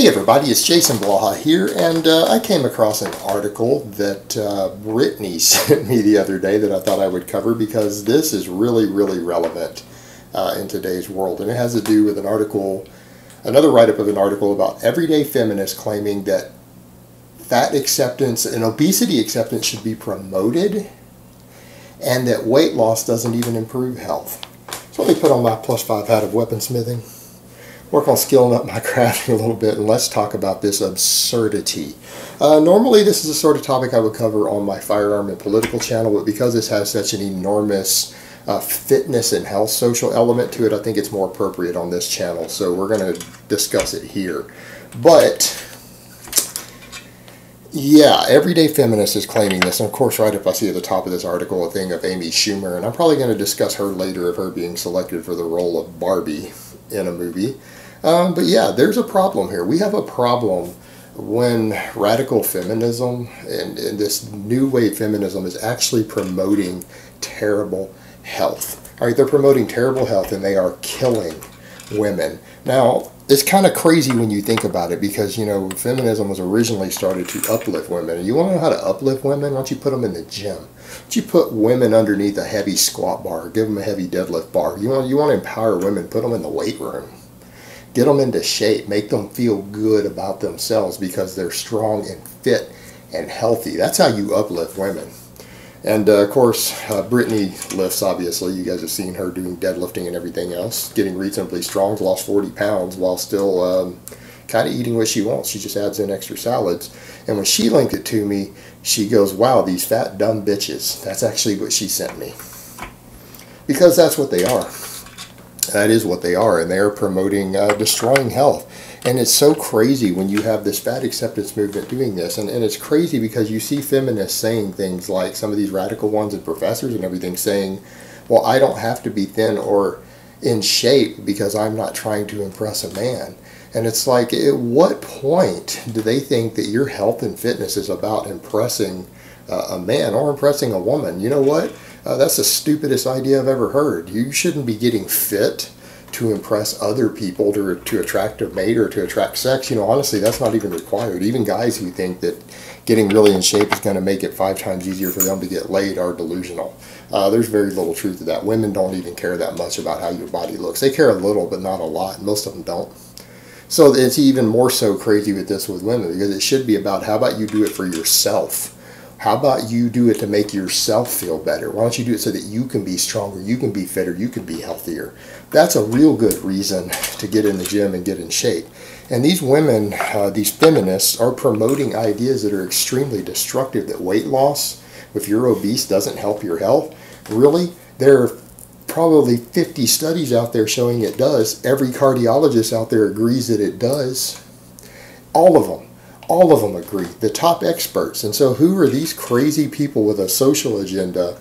Hey everybody, it's Jason Blaha here, and I came across an article that Brittany sent me the other day that I thought I would cover because this is really, really relevant in today's world. And it has to do with an article, another write-up of an article about everyday feminists claiming that fat acceptance and obesity acceptance should be promoted and that weight loss doesn't even improve health. So let me put on my +5 hat of weaponsmithing. Work on skilling up my craft a little bit, and let's talk about this absurdity. Normally this is the sort of topic I would cover on my Firearm and Political channel, but because this has such an enormous fitness and health social element to it, I think it's more appropriate on this channel, so we're going to discuss it here. But yeah, everyday feminist is claiming this, and of course right up I see at the top of this article a thing of Amy Schumer, and I'm probably going to discuss her later of her being selected for the role of Barbie in a movie. But yeah, there's a problem here. We have a problem when radical feminism and this new wave feminism is actually promoting terrible health. All right, they're promoting terrible health and they are killing women. Now, it's kind of crazy when you think about it because, you know, feminism was originally started to uplift women. And you want to know how to uplift women? Why don't you put them in the gym? Why don't you put women underneath a heavy squat bar? Give them a heavy deadlift bar. You want to empower women. Put them in the weight room. Get them into shape. Make them feel good about themselves because they're strong and fit and healthy. That's how you uplift women. And of course, Brittany lifts, obviously. You guys have seen her doing deadlifting and everything else, getting reasonably strong, lost 40 pounds while still kind of eating what she wants. She just adds in extra salads. And when she linked it to me, she goes, wow, these fat, dumb bitches. That's actually what she sent me. Because that's what they are. That is what they are. And they are promoting destroying health. And it's so crazy when you have this fat acceptance movement doing this. And it's crazy because you see feminists saying things like some of these radical ones and professors and everything saying, well, I don't have to be thin or in shape because I'm not trying to impress a man. And it's like, at what point do they think that your health and fitness is about impressing a man or impressing a woman? You know what? That's the stupidest idea I've ever heard. You shouldn't be getting fit to impress other people, to attract a mate or to attract sex. You know, honestly, that's not even required. Even guys who think that getting really in shape is going to make it 5 times easier for them to get laid are delusional. There's very little truth to that. Women don't even care that much about how your body looks. They care a little, but not a lot. Most of them don't. So it's even more so crazy with this with women because it should be about how about you do it for yourself. How about you do it to make yourself feel better? Why don't you do it so that you can be stronger, you can be fitter, you can be healthier? That's a real good reason to get in the gym and get in shape. And these women, these feminists, are promoting ideas that are extremely destructive, that weight loss, if you're obese, doesn't help your health. Really? There are probably 50 studies out there showing it does. Every cardiologist out there agrees that it does. All of them. All of them agree, the top experts. And so who are these crazy people with a social agenda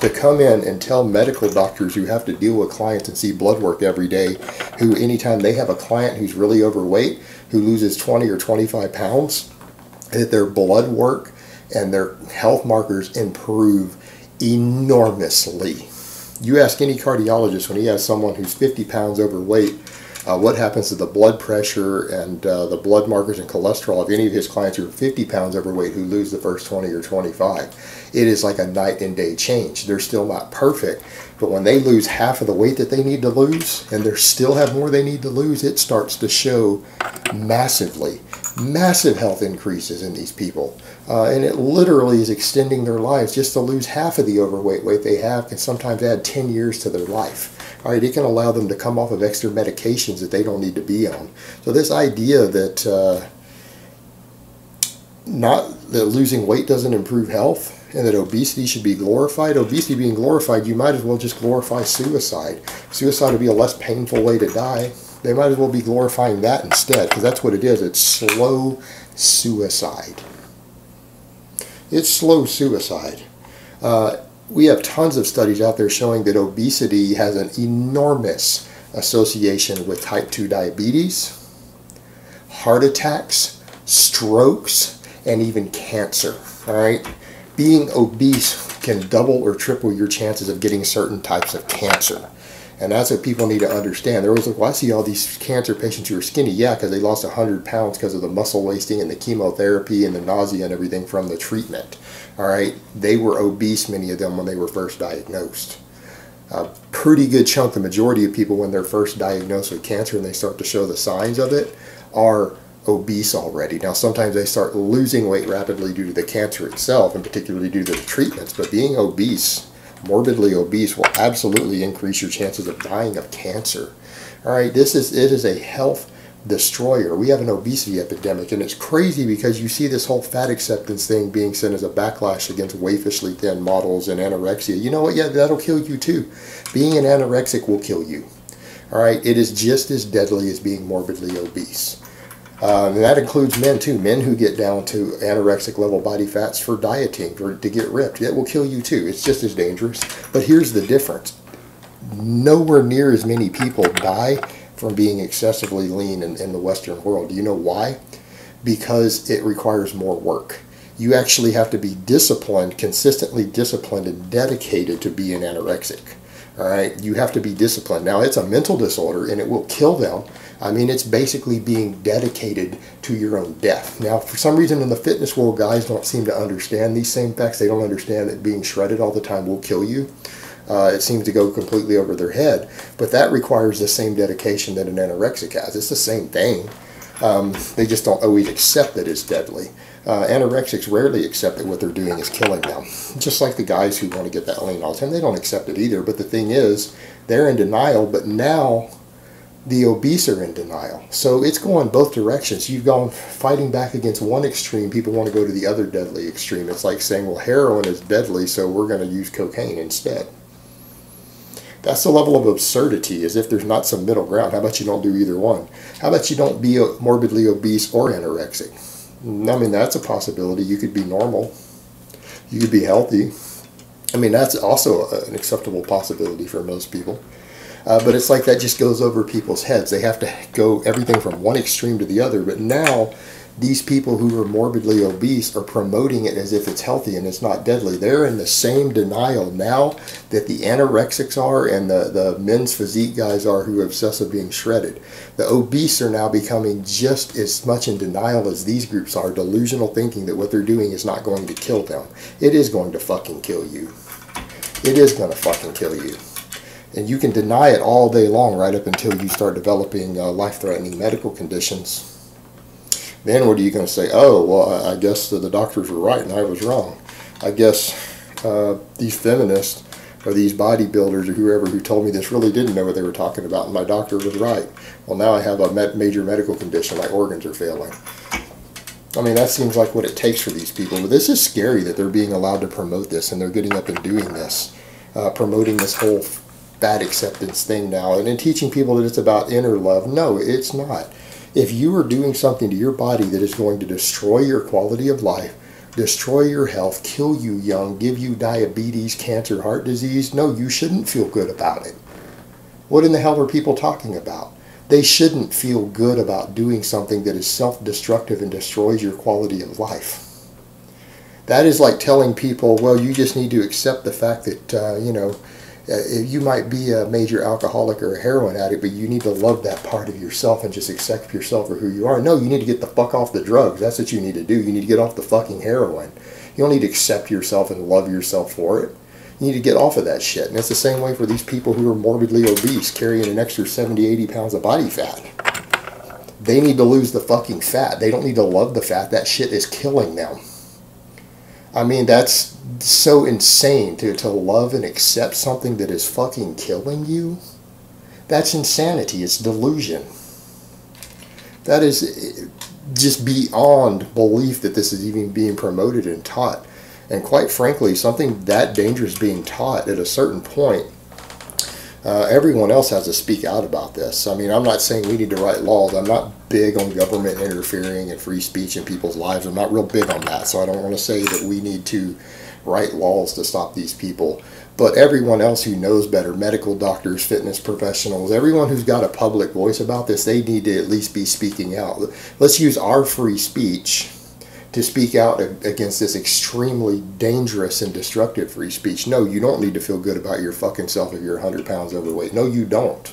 to come in and tell medical doctors who have to deal with clients and see blood work every day, who anytime they have a client who's really overweight, who loses 20 or 25 pounds, that their blood work and their health markers improve enormously? You ask any cardiologist when he has someone who's 50 pounds overweight, what happens to the blood pressure and the blood markers and cholesterol of any of his clients who are 50 pounds overweight who lose the first 20 or 25. It is like a night and day change. They're still not perfect, but when they lose half of the weight that they need to lose and they still have more they need to lose, it starts to show massively, massive health increases in these people. And it literally is extending their lives. Just to lose half of the overweight weight they have can sometimes add 10 years to their life. All right, it can allow them to come off of extra medications that they don't need to be on. So this idea that that losing weight doesn't improve health and that obesity should be glorified, obesity being glorified, you might as well just glorify suicide. Suicide would be a less painful way to die. They might as well be glorifying that instead because that's what it is. It's slow suicide. It's slow suicide. We have tons of studies out there showing that obesity has an enormous association with type 2 diabetes, heart attacks, strokes, and even cancer. All right? Being obese can double or triple your chances of getting certain types of cancer. And that's what people need to understand. They're always like, well, I see all these cancer patients who are skinny. Yeah, because they lost 100 pounds because of the muscle wasting and the chemotherapy and the nausea and everything from the treatment. All right? They were obese, many of them, when they were first diagnosed. A pretty good chunk, the majority of people, when they're first diagnosed with cancer and they start to show the signs of it, are obese already. Now, sometimes they start losing weight rapidly due to the cancer itself and particularly due to the treatments, but being obese, morbidly obese, will absolutely increase your chances of dying of cancer. All right, it is a health destroyer. We have an obesity epidemic, and it's crazy because you see this whole fat acceptance thing being sent as a backlash against waifishly thin models and anorexia. You know what? Yeah, that'll kill you too. Being an anorexic will kill you. All right, it is just as deadly as being morbidly obese. And that includes men too. Men who get down to anorexic level body fats for dieting, to get ripped. That will kill you too. It's just as dangerous. But here's the difference. Nowhere near as many people die from being excessively lean in the Western world. Do you know why? Because it requires more work. You actually have to be disciplined, consistently disciplined and dedicated to being anorexic. All right, you have to be disciplined. Now, it's a mental disorder and it will kill them. I mean, it's basically being dedicated to your own death. Now, for some reason in the fitness world, guys don't seem to understand these same facts. They don't understand that being shredded all the time will kill you. It seems to go completely over their head, but that requires the same dedication that an anorexic has. It's the same thing. They just don't always accept that it's deadly. Anorexics rarely accept that what they're doing is killing them. Just like the guys who want to get that lean all the time, they don't accept it either. But the thing is, they're in denial, but now the obese are in denial. So it's going both directions. You've gone fighting back against one extreme. People want to go to the other deadly extreme. It's like saying, well, heroin is deadly, so we're going to use cocaine instead. That's the level of absurdity, as if there's not some middle ground. How about you don't do either one? How about you don't be morbidly obese or anorexic? I mean, that's a possibility. You could be normal. You could be healthy. I mean, that's also an acceptable possibility for most people. But it's like that just goes over people's heads. They have to go everything from one extreme to the other. But now, these people who are morbidly obese are promoting it as if it's healthy and it's not deadly. They're in the same denial now that the anorexics are and the men's physique guys are who are obsessed with being shredded. The obese are now becoming just as much in denial as these groups are, delusional thinking that what they're doing is not going to kill them. It is going to fucking kill you. It is going to fucking kill you. And you can deny it all day long right up until you start developing life-threatening medical conditions. Then what are you going to say? Oh, well, I guess the doctors were right and I was wrong. I guess these feminists or these bodybuilders or whoever who told me this really didn't know what they were talking about and my doctor was right. Well, now I have a major medical condition. My organs are failing. I mean, that seems like what it takes for these people. But this is scary that they're being allowed to promote this and they're getting up and doing this, promoting this whole fat acceptance thing now and then teaching people that it's about inner love. No, it's not. If you are doing something to your body that is going to destroy your quality of life, destroy your health, kill you young, give you diabetes, cancer, heart disease, no, you shouldn't feel good about it. What in the hell are people talking about? They shouldn't feel good about doing something that is self-destructive and destroys your quality of life. That is like telling people, well, you just need to accept the fact that, you know, you might be a major alcoholic or a heroin addict, but you need to love that part of yourself and just accept yourself for who you are. No, you need to get the fuck off the drugs. That's what you need to do. You need to get off the fucking heroin. You don't need to accept yourself and love yourself for it. You need to get off of that shit. And it's the same way for these people who are morbidly obese, carrying an extra 70, 80 pounds of body fat. They need to lose the fucking fat. They don't need to love the fat. That shit is killing them. I mean, that's so insane to love and accept something that is fucking killing you. That's insanity. It's delusion. That is just beyond belief that this is even being promoted and taught. And quite frankly, something that dangerous being taught at a certain point, everyone else has to speak out about this. I mean, I'm not saying we need to write laws. I'm not big on government interfering and free speech in people's lives. I'm not real big on that, so I don't want to say that we need to write laws to stop these people. But everyone else who knows better, medical doctors, fitness professionals, everyone who's got a public voice about this, they need to at least be speaking out. Let's use our free speech to speak out against this extremely dangerous and destructive free speech. No, you don't need to feel good about your fucking self if you're 100 pounds overweight. No, you don't.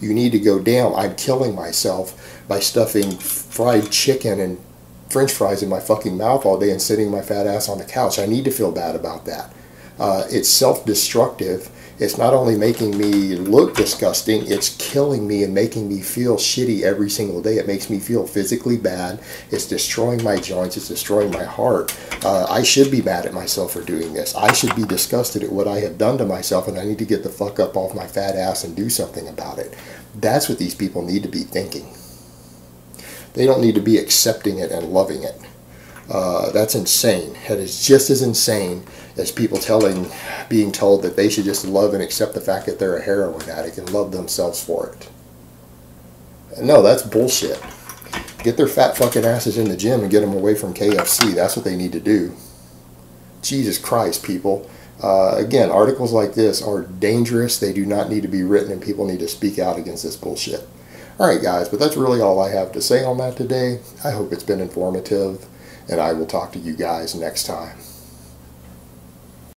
You need to go, damn, I'm killing myself by stuffing fried chicken and French fries in my fucking mouth all day and sitting my fat ass on the couch. I need to feel bad about that. It's self-destructive. It's not only making me look disgusting, it's killing me and making me feel shitty every single day. It makes me feel physically bad. It's destroying my joints. It's destroying my heart. I should be mad at myself for doing this. I should be disgusted at what I have done to myself, and I need to get the fuck up off my fat ass and do something about it. That's what these people need to be thinking. They don't need to be accepting it and loving it. That's insane. That is just as insane as people being told that they should just love and accept the fact that they're a heroin addict and love themselves for it. No, that's bullshit. Get their fat fucking asses in the gym and get them away from KFC. That's what they need to do. Jesus Christ, people. Again, articles like this are dangerous. They do not need to be written, and people need to speak out against this bullshit. Alright guys, but that's really all I have to say on that today. I hope it's been informative, and I will talk to you guys next time.